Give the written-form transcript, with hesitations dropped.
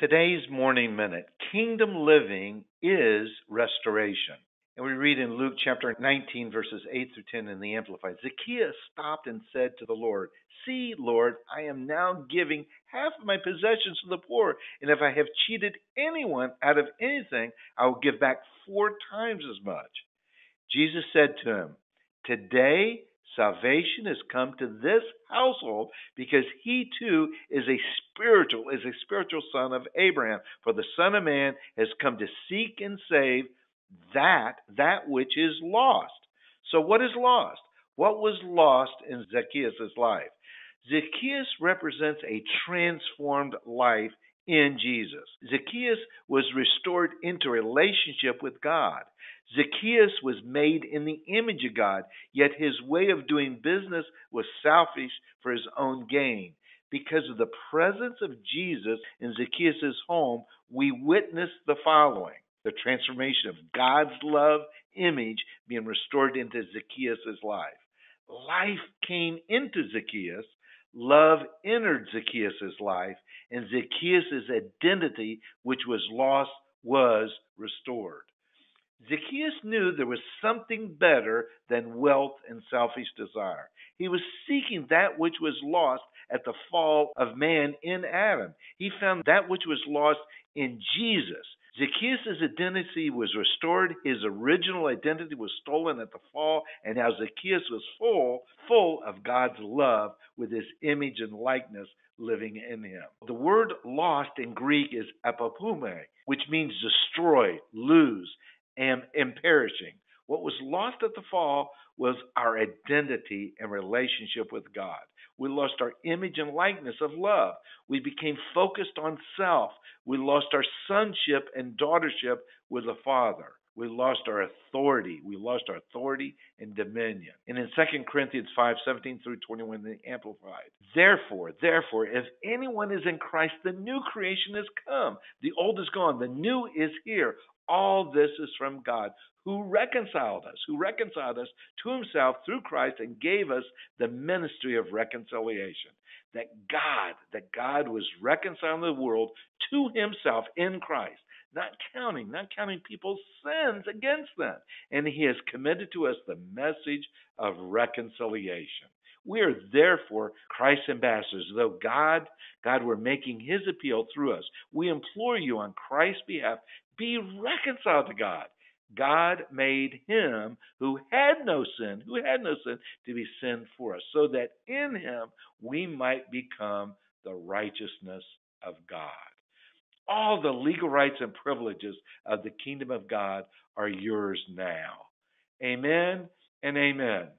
Today's Morning Minute, Kingdom Living is Restoration. And we read in Luke chapter 19, verses 8 through 10 in the Amplified. Zacchaeus stopped and said to the Lord, "See, Lord, I am now giving half of my possessions to the poor, and if I have cheated anyone out of anything, I will give back 4 times as much." Jesus said to him, "Today salvation has come to this household, because he too is a spiritual son of Abraham. For the Son of Man has come to seek and save that which is lost." So what is lost? What was lost in Zacchaeus' life? Zacchaeus represents a transformed life in Jesus. Zacchaeus was restored into relationship with God. Zacchaeus was made in the image of God, yet his way of doing business was selfish for his own gain. Because of the presence of Jesus in Zacchaeus' home, we witness the following: the transformation of God's love image being restored into Zacchaeus' life. Life came into Zacchaeus. Love entered Zacchaeus' life, and Zacchaeus' identity, which was lost, was restored. Zacchaeus knew there was something better than wealth and selfish desire. He was seeking that which was lost at the fall of man in Adam. He found that which was lost in Jesus. Zacchaeus' identity was restored. His original identity was stolen at the fall, and now Zacchaeus was full of God's love, with his image and likeness living in him. The word lost in Greek is apopume, which means destroy, lose, and perishing. What was lost at the fall was our identity and relationship with God. We lost our image and likeness of love. We became focused on self. We lost our sonship and daughtership with the Father. We lost our authority. We lost our authority and dominion. And in 2 Corinthians 5, 17 through 21, the Amplified. Therefore, if anyone is in Christ, the new creation has come. The old is gone. The new is here. All this is from God, who reconciled us to himself through Christ and gave us the ministry of reconciliation. That God was reconciling the world to himself in Christ, not counting people's sins against them. And he has committed to us the message of reconciliation. We are therefore Christ's ambassadors. Though God were making his appeal through us, we implore you on Christ's behalf, be reconciled to God. God made him who had no sin, to be sin for us, so that in him we might become the righteousness of God. All the legal rights and privileges of the kingdom of God are yours now. Amen and amen.